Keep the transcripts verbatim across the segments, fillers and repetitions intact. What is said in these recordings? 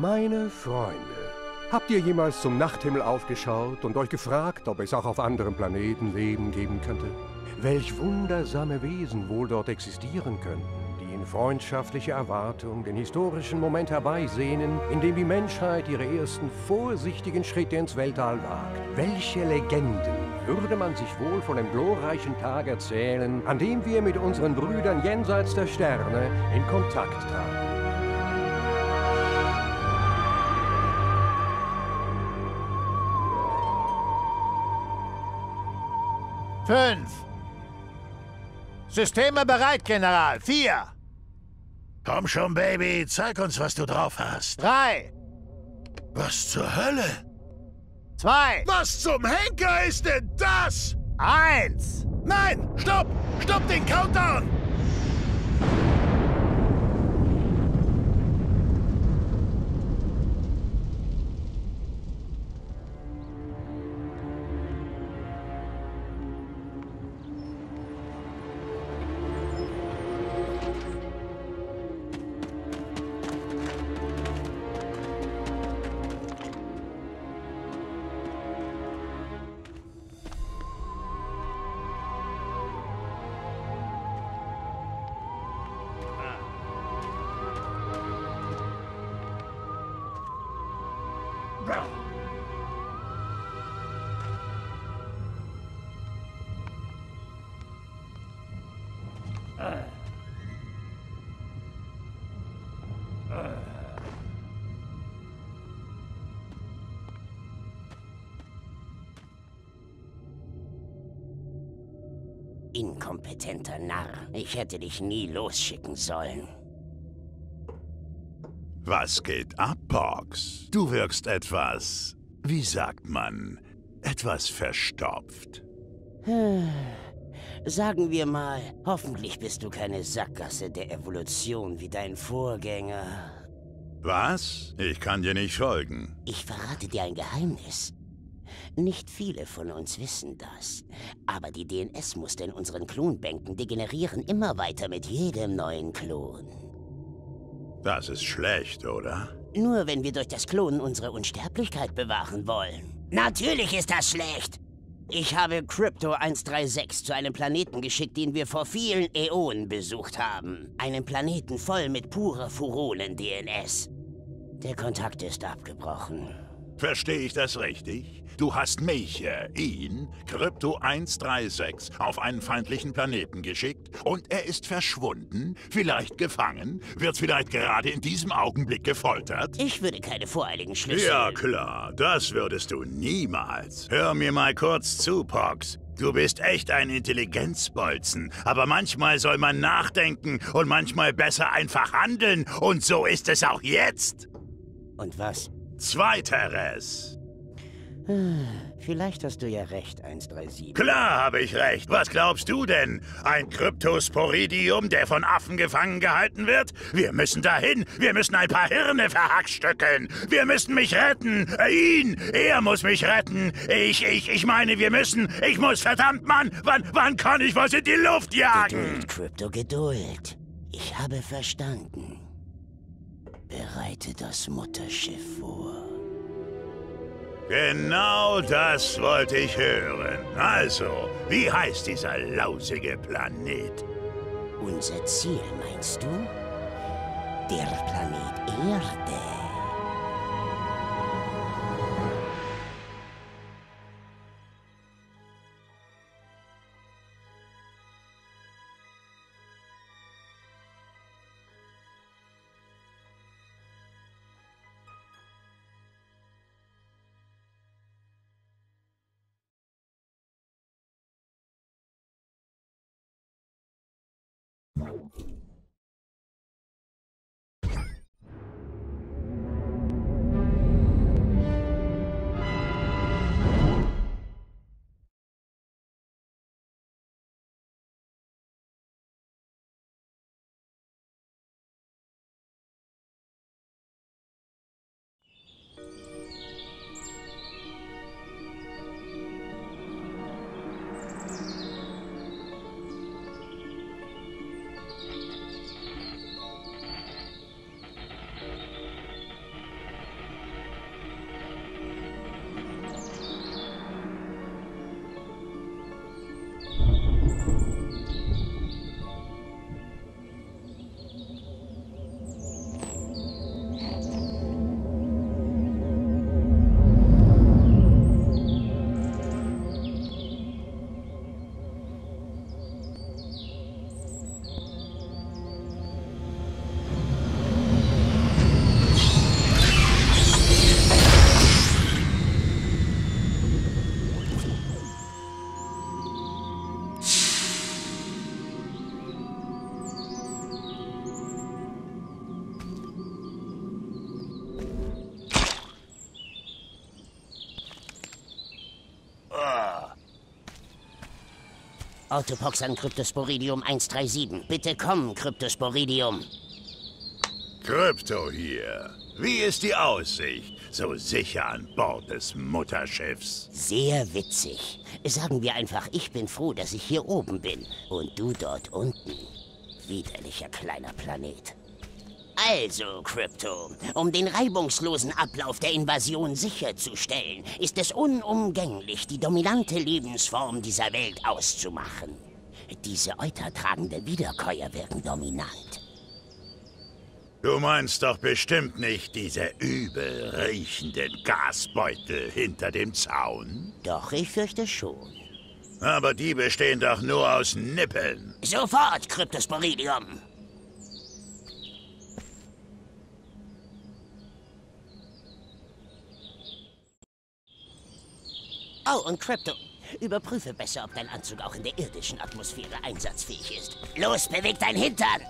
Meine Freunde, habt ihr jemals zum Nachthimmel aufgeschaut und euch gefragt, ob es auch auf anderen Planeten Leben geben könnte? Welch wundersame Wesen wohl dort existieren könnten, die in freundschaftlicher Erwartung den historischen Moment herbeisehnen, in dem die Menschheit ihre ersten vorsichtigen Schritte ins Weltall wagt. Welche Legenden würde man sich wohl von dem glorreichen Tag erzählen, an dem wir mit unseren Brüdern jenseits der Sterne in Kontakt traten? Fünf. Systeme bereit, General. Vier. Komm schon, Baby. Zeig uns, was du drauf hast. Drei. Was zur Hölle? Zwei. Was zum Henker ist denn das? Eins. Nein, stopp. Stopp den Countdown. Inkompetenter Narr. Ich hätte dich nie losschicken sollen. Was geht ab, Pox? Du wirkst etwas, wie sagt man, etwas verstopft. Sagen wir mal, hoffentlich bist du keine Sackgasse der Evolution wie dein Vorgänger. Was? Ich kann dir nicht folgen. Ich verrate dir ein Geheimnis. Nicht viele von uns wissen das, aber die D N S-Muster in unseren Klonbänken degenerieren immer weiter mit jedem neuen Klon. Das ist schlecht, oder? Nur wenn wir durch das Klonen unsere Unsterblichkeit bewahren wollen. Natürlich ist das schlecht! Ich habe Crypto eins drei sechs zu einem Planeten geschickt, den wir vor vielen Äonen besucht haben. Einen Planeten voll mit purer Furonen-D N S. Der Kontakt ist abgebrochen. Verstehe ich das richtig? Du hast mich, äh, ihn, Crypto eins drei sechs, auf einen feindlichen Planeten geschickt und er ist verschwunden, vielleicht gefangen, wird vielleicht gerade in diesem Augenblick gefoltert? Ich würde keine voreiligen Schlüsse... Ja klar, das würdest du niemals. Hör mir mal kurz zu, Pox. Du bist echt ein Intelligenzbolzen, aber manchmal soll man nachdenken und manchmal besser einfach handeln und so ist es auch jetzt. Und was? Zweiteres. Vielleicht hast du ja recht, eins drei sieben. Klar habe ich recht. Was glaubst du denn? Ein Cryptosporidium, der von Affen gefangen gehalten wird? Wir müssen dahin. Wir müssen ein paar Hirne verhackstückeln. Wir müssen mich retten. Ihn. Er muss mich retten. Ich, ich, ich meine, wir müssen. Ich muss, verdammt, Mann. Wann, wann kann ich was in die Luft jagen? Geduld, Crypto, Geduld. Ich habe verstanden. Bereite das Mutterschiff vor. Genau das wollte ich hören. Also, wie heißt dieser lausige Planet? Unser Ziel, meinst du? Der Planet Erde. Orthopox an Cryptosporidium eins drei sieben. Bitte komm, Cryptosporidium. Krypto hier. Wie ist die Aussicht? So sicher an Bord des Mutterschiffs. Sehr witzig. Sagen wir einfach, ich bin froh, dass ich hier oben bin. Und du dort unten. Widerlicher kleiner Planet. Also, Crypto, um den reibungslosen Ablauf der Invasion sicherzustellen, ist es unumgänglich, die dominante Lebensform dieser Welt auszumachen. Diese eutertragenden Wiederkäuer wirken dominant. Du meinst doch bestimmt nicht diese übel riechenden Gasbeutel hinter dem Zaun? Doch, ich fürchte schon. Aber die bestehen doch nur aus Nippeln. Sofort, Cryptosporidium! Oh, und Crypto, überprüfe besser, ob dein Anzug auch in der irdischen Atmosphäre einsatzfähig ist. Los, beweg dein Hintern!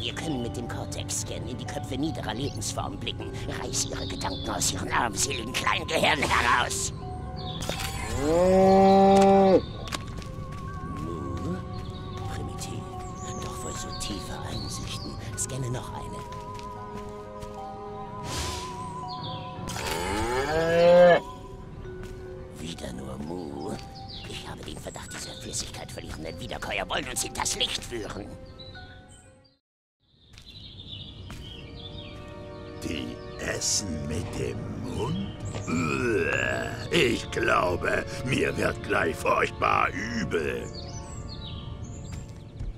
Wir können mit dem Cortex-Scan in die Köpfe niederer Lebensformen blicken. Reiß ihre Gedanken aus ihren armseligen kleinen Gehirnen heraus! Nur primitiv, doch voll so tiefe Einsichten. Scanne noch eine. Wieder nur Mu. Ich habe den Verdacht, diese Flüssigkeit verlierenden Wiederkäuer wollen uns hinters Licht führen. Die essen mit dem Mund? Ich glaube, mir wird gleich furchtbar übel.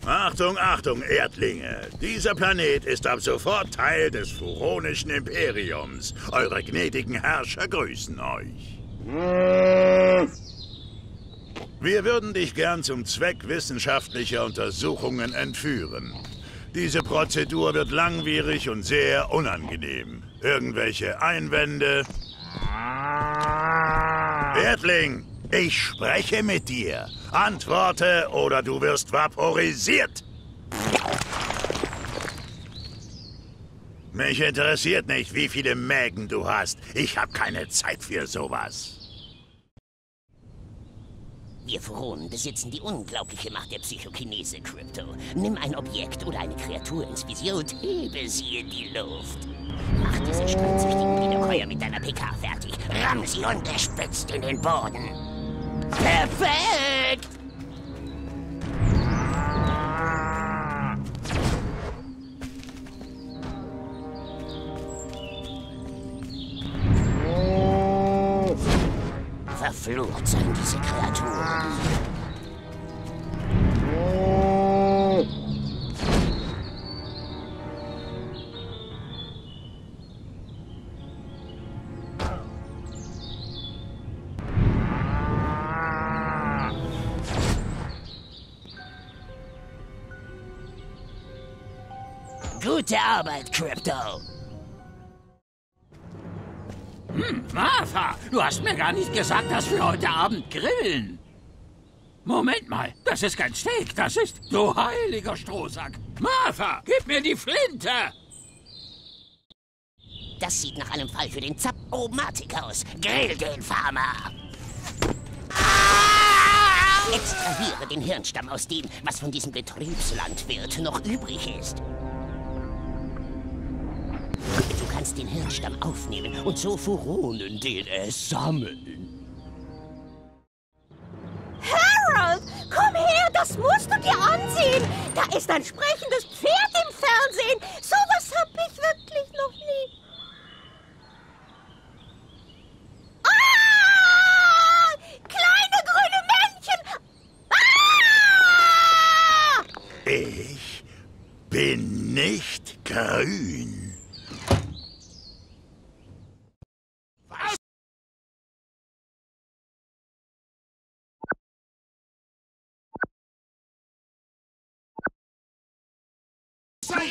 Achtung, Achtung, Erdlinge! Dieser Planet ist ab sofort Teil des Furonischen Imperiums. Eure gnädigen Herrscher grüßen euch. Wir würden dich gern zum Zweck wissenschaftlicher Untersuchungen entführen. Diese Prozedur wird langwierig und sehr unangenehm. Irgendwelche Einwände? Erdling! Ich spreche mit dir. Antworte, oder du wirst vaporisiert. Mich interessiert nicht, wie viele Mägen du hast. Ich habe keine Zeit für sowas. Wir Furonen besitzen die unglaubliche Macht der Psychokinese, Crypto. Nimm ein Objekt oder eine Kreatur ins Visier und hebe sie in die Luft. Mach diese streitsüchtigen Wiederkäuer mit deiner P K fertig. Ramm sie ungespitzt in den Boden. Perfekt! Verflucht seien diese Kreaturen. Gute Arbeit, Crypto! Hm, Martha, du hast mir gar nicht gesagt, dass wir heute Abend grillen. Moment mal, das ist kein Steak, das ist... Du heiliger Strohsack! Martha, gib mir die Flinte! Das sieht nach einem Fall für den Zap-O-Matic aus. Grill den Farmer! Extrahiere den Hirnstamm aus dem, was von diesem Betriebslandwirt noch übrig ist. Du kannst den Hirnstamm aufnehmen und so Furonen-D N A sammeln. Harold, komm her, das musst du dir ansehen. Da ist ein sprechendes Pferd im Fernsehen. Sowas hab ich wirklich noch nie. Ah! Kleine grüne Männchen! Ah! Ich bin nicht grün.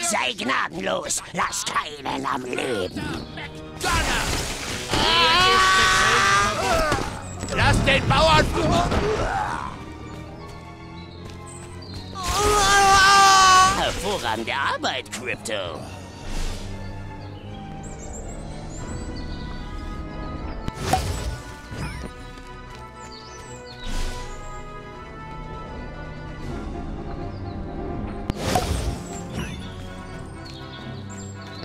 Sei gnadenlos, lass keinen am Leben. Lass den Bauern. Hervorragende Arbeit, Crypto.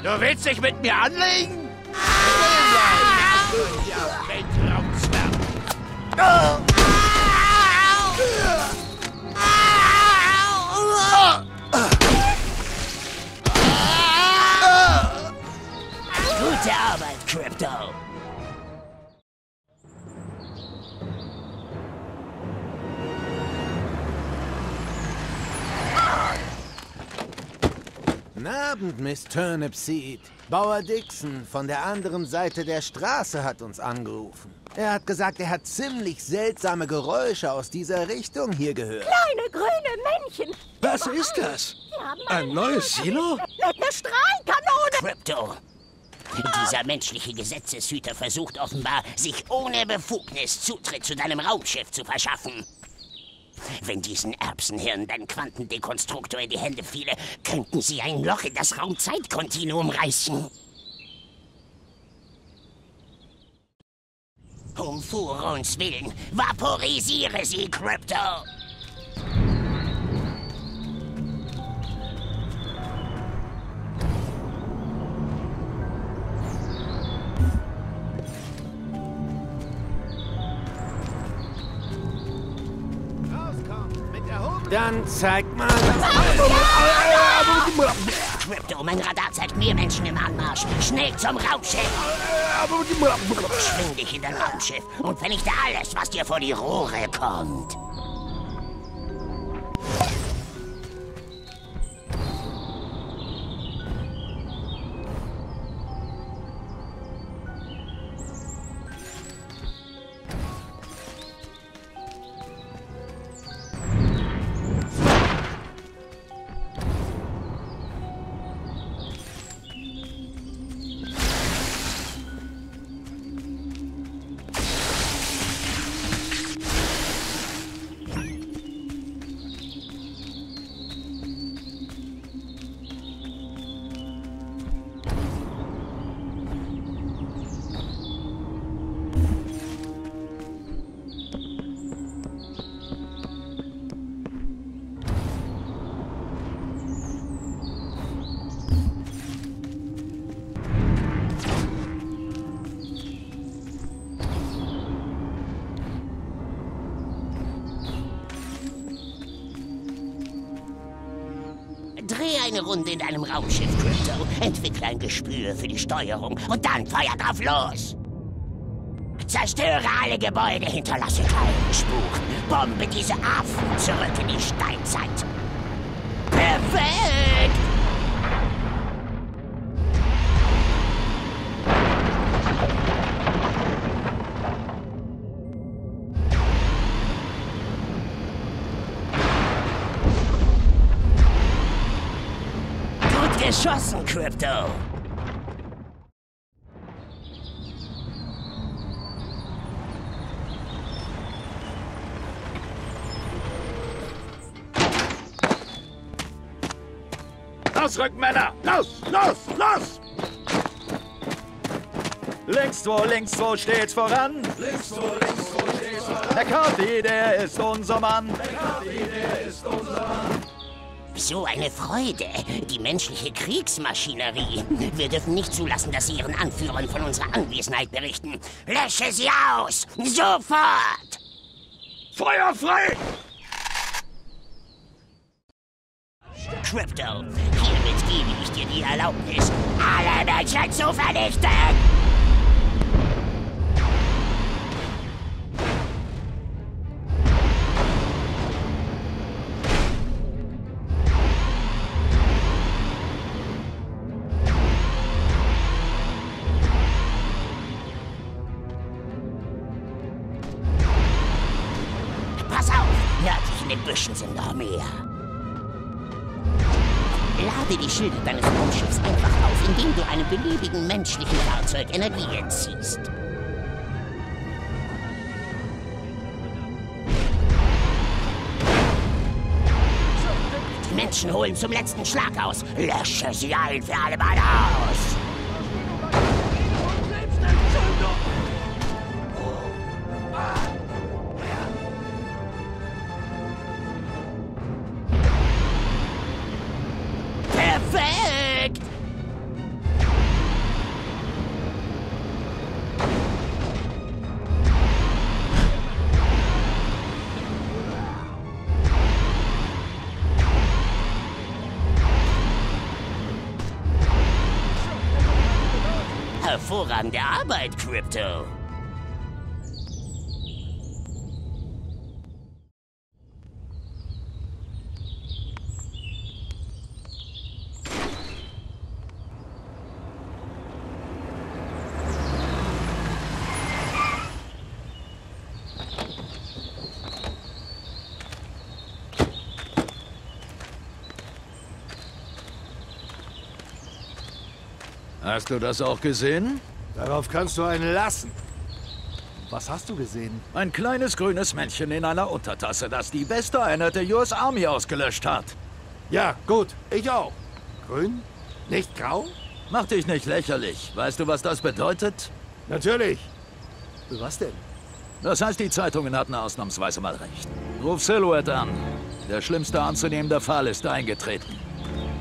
Du willst dich mit mir anlegen? Gute Arbeit, Crypto. Guten Abend, Miss Turnip Seed. Bauer Dixon von der anderen Seite der Straße hat uns angerufen. Er hat gesagt, er hat ziemlich seltsame Geräusche aus dieser Richtung hier gehört. Kleine grüne Männchen. Was Überall. ist das? Ein neues Silo? Mit einer Strahlkanone. Crypto. Dieser menschliche Gesetzeshüter versucht offenbar, sich ohne Befugnis Zutritt zu deinem Raumschiff zu verschaffen. Wenn diesen Erbsenhirn dein Quantendekonstruktor in die Hände fiele, könnten sie ein Loch in das Raumzeitkontinuum reißen. Um Furons willen, vaporisiere sie, Crypto! Dann zeigt mal... Crypto, mein Radar zeigt mehr Menschen im Anmarsch. Schnell zum Raumschiff! Schwing dich in dein Raumschiff und vernichte alles, was dir vor die Rohre kommt. Eine Runde in deinem Raumschiff, Crypto. Entwickle ein Gespür für die Steuerung und dann feuer drauf los. Zerstöre alle Gebäude, hinterlasse keinen Spuk. Bombe diese Affen zurück in die Steinzeit. Perfekt! Geschossen, Crypto! Ausrücken, Männer! Los, los, los! Links, wo, links, wo steht's voran? Links, wo, links, wo steht's voran? Der Carty, der ist unser Mann! Der Carty, der ist unser Mann! So eine Freude. Die menschliche Kriegsmaschinerie. Wir dürfen nicht zulassen, dass sie ihren Anführern von unserer Anwesenheit berichten. Lösche sie aus! Sofort! Feuer frei! Crypto, hiermit gebe ich dir die Erlaubnis, alle Menschen zu vernichten! Sind noch mehr. Lade die Schilder deines Raumschiffs einfach auf, indem du einem beliebigen menschlichen Fahrzeug Energie entziehst. Die Menschen holen zum letzten Schlag aus. Lösche sie ein für alle Mal aus. hervorragende Arbeit, Crypto. Hast du das auch gesehen? Darauf kannst du einen lassen. Was hast du gesehen? Ein kleines grünes Männchen in einer Untertasse, das die beste Einheit der U S Army ausgelöscht hat. Ja, gut, ich auch. Grün? Nicht grau? Mach dich nicht lächerlich. Weißt du, was das bedeutet? Natürlich. Was denn? Das heißt, die Zeitungen hatten ausnahmsweise mal recht. Ruf Silhouette an. Der schlimmste anzunehmende Fall ist eingetreten.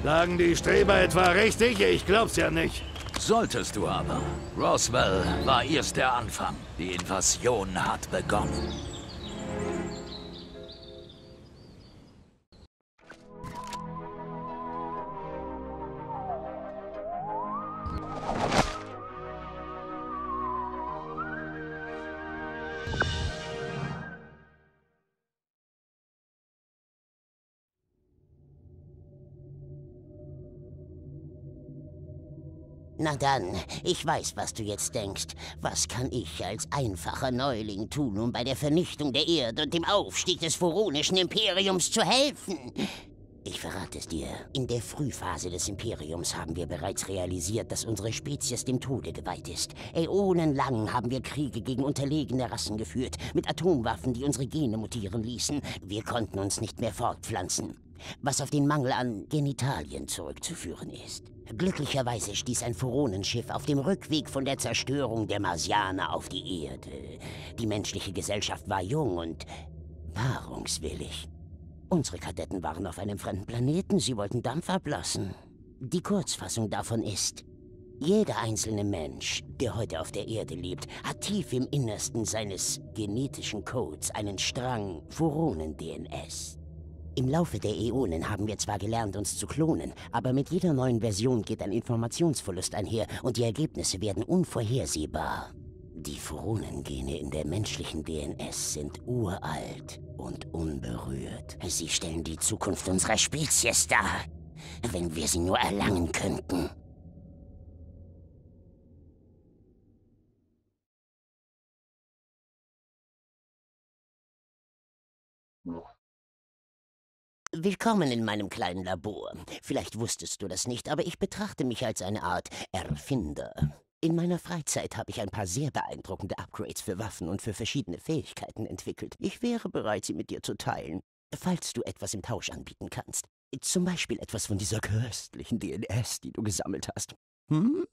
Lagen die Streber etwa richtig? Ich glaub's ja nicht. Solltest du aber. Roswell war erst der Anfang. Die Invasion hat begonnen. Na dann, ich weiß, was du jetzt denkst. Was kann ich als einfacher Neuling tun, um bei der Vernichtung der Erde und dem Aufstieg des Furonischen Imperiums zu helfen? Ich verrate es dir. In der Frühphase des Imperiums haben wir bereits realisiert, dass unsere Spezies dem Tode geweiht ist. Äonenlang haben wir Kriege gegen unterlegene Rassen geführt, mit Atomwaffen, die unsere Gene mutieren ließen. Wir konnten uns nicht mehr fortpflanzen, was auf den Mangel an Genitalien zurückzuführen ist. Glücklicherweise stieß ein Furonenschiff auf dem Rückweg von der Zerstörung der Marcianer auf die Erde. Die menschliche Gesellschaft war jung und paarungswillig. Unsere Kadetten waren auf einem fremden Planeten, sie wollten Dampf ablassen. Die Kurzfassung davon ist, jeder einzelne Mensch, der heute auf der Erde lebt, hat tief im Innersten seines genetischen Codes einen Strang Furonen-D N S. Im Laufe der Äonen haben wir zwar gelernt, uns zu klonen, aber mit jeder neuen Version geht ein Informationsverlust einher und die Ergebnisse werden unvorhersehbar. Die Furonengene in der menschlichen D N S sind uralt und unberührt. Sie stellen die Zukunft unserer Spezies dar, wenn wir sie nur erlangen könnten. Willkommen in meinem kleinen Labor. Vielleicht wusstest du das nicht, aber ich betrachte mich als eine Art Erfinder. In meiner Freizeit habe ich ein paar sehr beeindruckende Upgrades für Waffen und für verschiedene Fähigkeiten entwickelt. Ich wäre bereit, sie mit dir zu teilen, falls du etwas im Tausch anbieten kannst. Zum Beispiel etwas von dieser köstlichen D N S, die du gesammelt hast. Hm?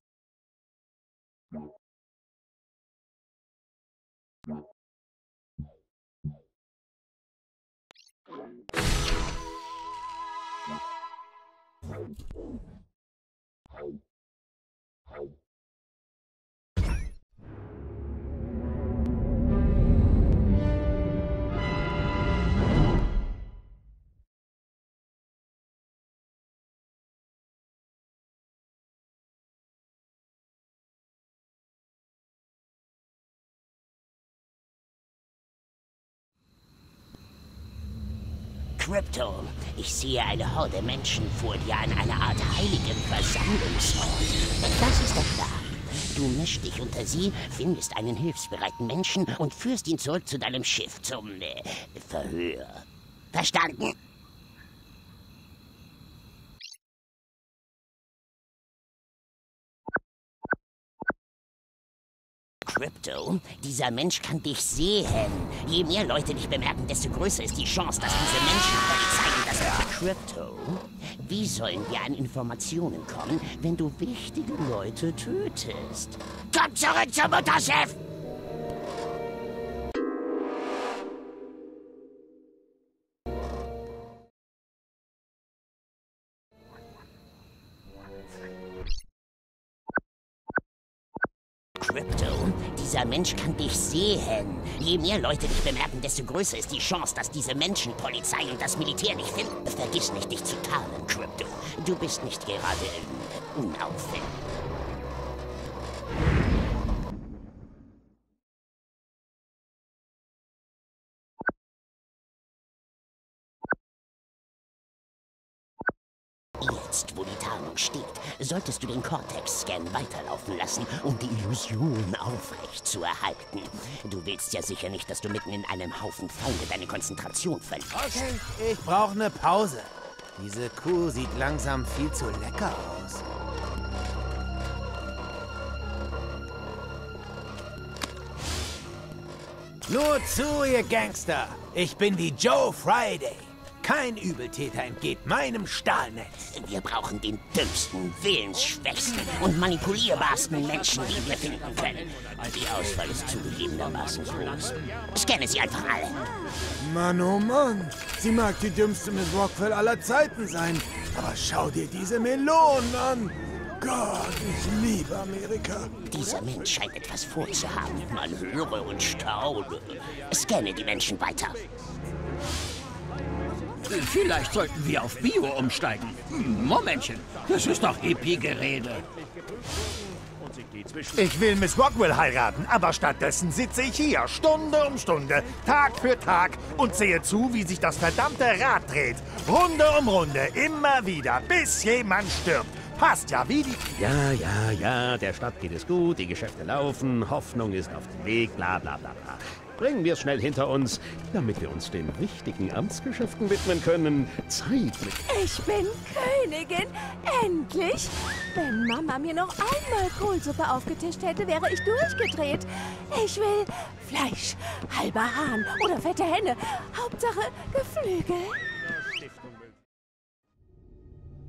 Crypto, ich sehe eine Horde Menschen vor dir an einer Art heiligen Versammlungsort. Das ist der Plan. Du mischst dich unter sie, findest einen hilfsbereiten Menschen und führst ihn zurück zu deinem Schiff zum äh, Verhör. Verstanden? Crypto, dieser Mensch kann dich sehen. Je mehr Leute dich bemerken, desto größer ist die Chance, dass diese Menschen zeigen, dass du... Crypto, wie sollen wir an Informationen kommen, wenn du wichtige Leute tötest? Komm zurück zum Mutterschiff! Dieser Mensch kann dich sehen. Je mehr Leute dich bemerken, desto größer ist die Chance, dass diese Menschen Polizei und das Militär dich finden. Vergiss nicht, dich zu tarnen, Crypto. Du bist nicht gerade unauffällig. Jetzt, wo die Tarnung steht, solltest du den Cortex-Scan weiterlaufen lassen, um die Illusion aufrecht zu erhalten. Du willst ja sicher nicht, dass du mitten in einem Haufen Feinde deine Konzentration verlierst. Okay, ich brauche eine Pause. Diese Kuh sieht langsam viel zu lecker aus. Nur zu, ihr Gangster! Ich bin die Joe Friday. Kein Übeltäter entgeht meinem Stahlnetz. Wir brauchen den dümmsten, willensschwächsten und manipulierbarsten Menschen, die wir finden können. Die Auswahl ist zugegebenermaßen groß. Scanne sie einfach alle. Mann, oh Mann. Sie mag die dümmste Miss Rockwell aller Zeiten sein. Aber schau dir diese Melonen an. Gott, ich liebe Amerika. Dieser Mensch scheint etwas vorzuhaben. Man höre und staune. Scanne die Menschen weiter. Vielleicht sollten wir auf Bio umsteigen. Momentchen, das ist doch Hippie-Gerede. Ich will Miss Rockwell heiraten, aber stattdessen sitze ich hier, Stunde um Stunde, Tag für Tag und sehe zu, wie sich das verdammte Rad dreht. Runde um Runde, immer wieder, bis jemand stirbt. Passt ja wie die... Ja, ja, ja, der Stadt geht es gut, die Geschäfte laufen, Hoffnung ist auf dem Weg, bla bla bla bla. Bringen wir es schnell hinter uns, damit wir uns den wichtigen Amtsgeschäften widmen können. Zeit mit... Ich bin Königin, endlich! Wenn Mama mir noch einmal Kohlsuppe aufgetischt hätte, wäre ich durchgedreht. Ich will Fleisch, halber Hahn oder fette Henne. Hauptsache Geflügel.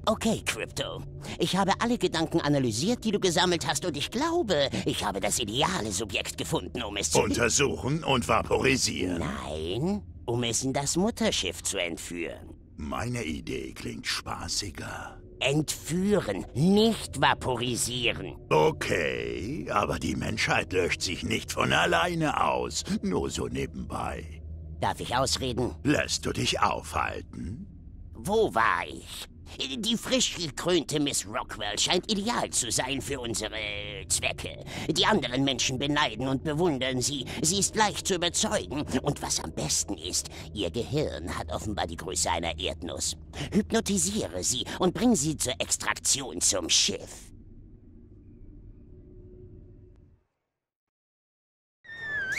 Okay, Crypto. Ich habe alle Gedanken analysiert, die du gesammelt hast, und ich glaube, ich habe das ideale Subjekt gefunden, um es zu... Untersuchen und vaporisieren. Nein, um es in das Mutterschiff zu entführen. Meine Idee klingt spaßiger. Entführen, nicht vaporisieren. Okay, aber die Menschheit löscht sich nicht von alleine aus, nur so nebenbei. Darf ich ausreden? Lässt du dich aufhalten? Wo war ich? Die frisch gekrönte Miss Rockwell scheint ideal zu sein für unsere Zwecke. Die anderen Menschen beneiden und bewundern sie. Sie ist leicht zu überzeugen. Und was am besten ist, ihr Gehirn hat offenbar die Größe einer Erdnuss. Hypnotisiere sie und bring sie zur Extraktion zum Schiff.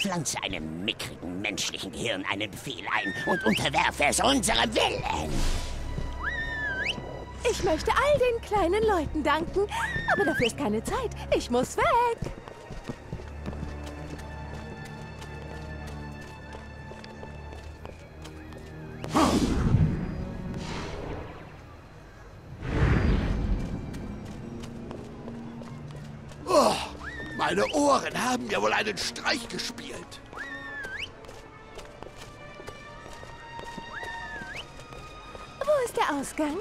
Pflanze einem mickrigen menschlichen Gehirn einen Befehl ein und unterwerfe es unserem Willen. Ich möchte all den kleinen Leuten danken, aber dafür ist keine Zeit. Ich muss weg. Oh, meine Ohren haben mir wohl einen Streich gespielt. Wo ist der Ausgang?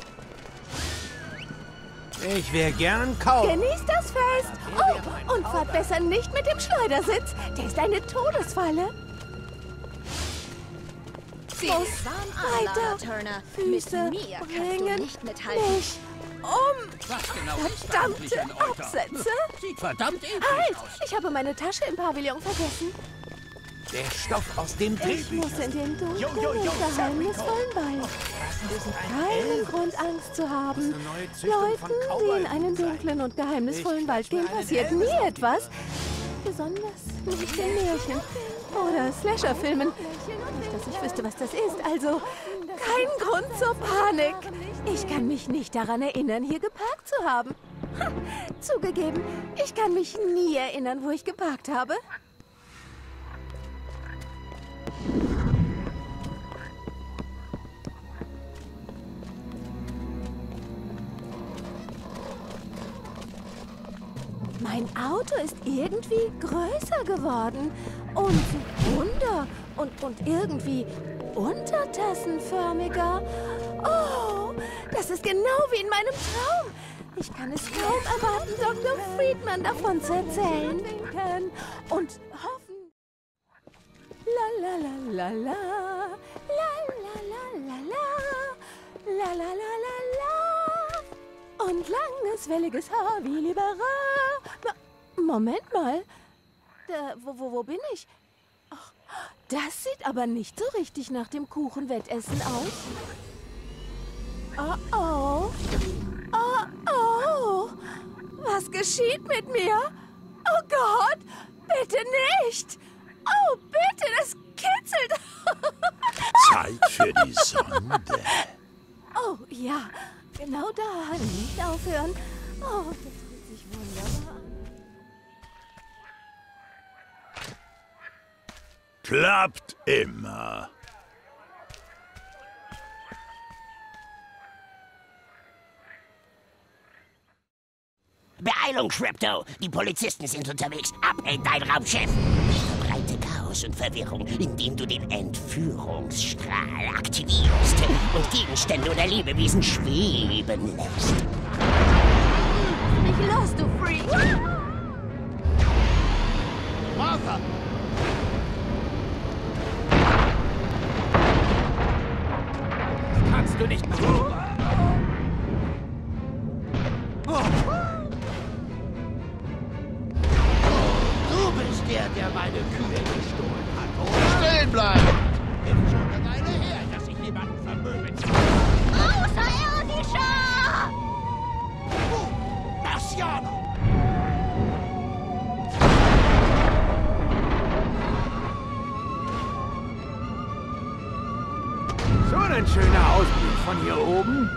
Ich wäre gern kaum. Genießt das Fest! Oh, und fahrt besser nicht mit dem Schleudersitz. Der ist eine Todesfalle. Los, weiter. Füße bringen mich um. Verdammte Absätze. Halt! Ich habe meine Tasche im Pavillon vergessen. Der Stoff aus dem Drehbüchern. Ich muss in den dunklen und geheimnisvollen Wald. Keinen Grund, Angst zu haben. Leuten, die in einen dunklen und geheimnisvollen Wald gehen, passiert nie etwas. Besonders nicht in Märchen oder Slasher-Filmen. Nicht, dass ich wüsste, was das ist. Also, kein Grund zur Panik. Ich kann mich nicht daran erinnern, hier geparkt zu haben. Ha, zugegeben, ich kann mich nie erinnern, wo ich geparkt habe. Mein Auto ist irgendwie größer geworden und runder und, und irgendwie untertassenförmiger. Oh, das ist genau wie in meinem Traum. Ich kann es kaum erwarten, Doktor Friedman davon zu erzählen und hoffen. La la la la la, la la la la, la la la la, und langes, welliges Haar wie Liberal. Moment mal, da, wo, wo, wo bin ich? Ach, das sieht aber nicht so richtig nach dem Kuchenwettessen aus. Oh oh, Oh, oh, was geschieht mit mir? Oh Gott, bitte nicht! Oh, bitte, das kitzelt! Zeit für die Sonde. Oh, ja, genau da. Nicht aufhören. Oh, das fühlt sich wunderbar an. Klappt immer. Beeilung, Crypto! Die Polizisten sind unterwegs. Ab in dein Raumschiff! Verbreite Chaos und Verwirrung, indem du den Entführungsstrahl aktivierst und Gegenstände oder Lebewesen schweben lässt. Mich los, du Freak! Martha! Kannst du nicht... Oh. Der, der meine Kühe gestohlen hat, oder? Stehen bleiben! Ist schon eine Weile her, dass ich jemanden vermöbelt habe. Außerirdischer! Oh, Marciano! Schon ein schöner Ausblick von hier oben.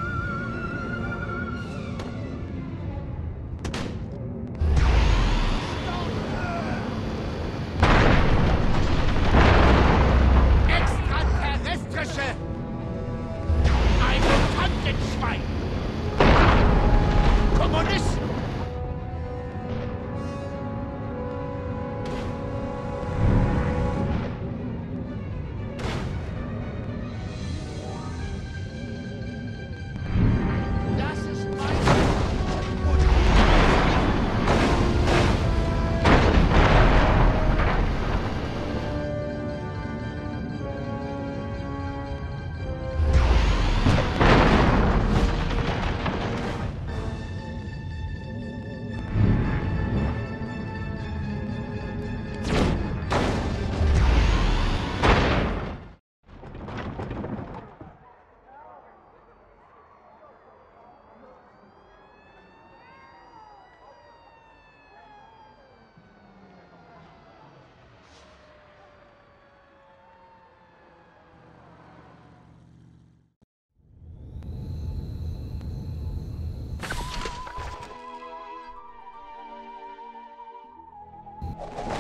You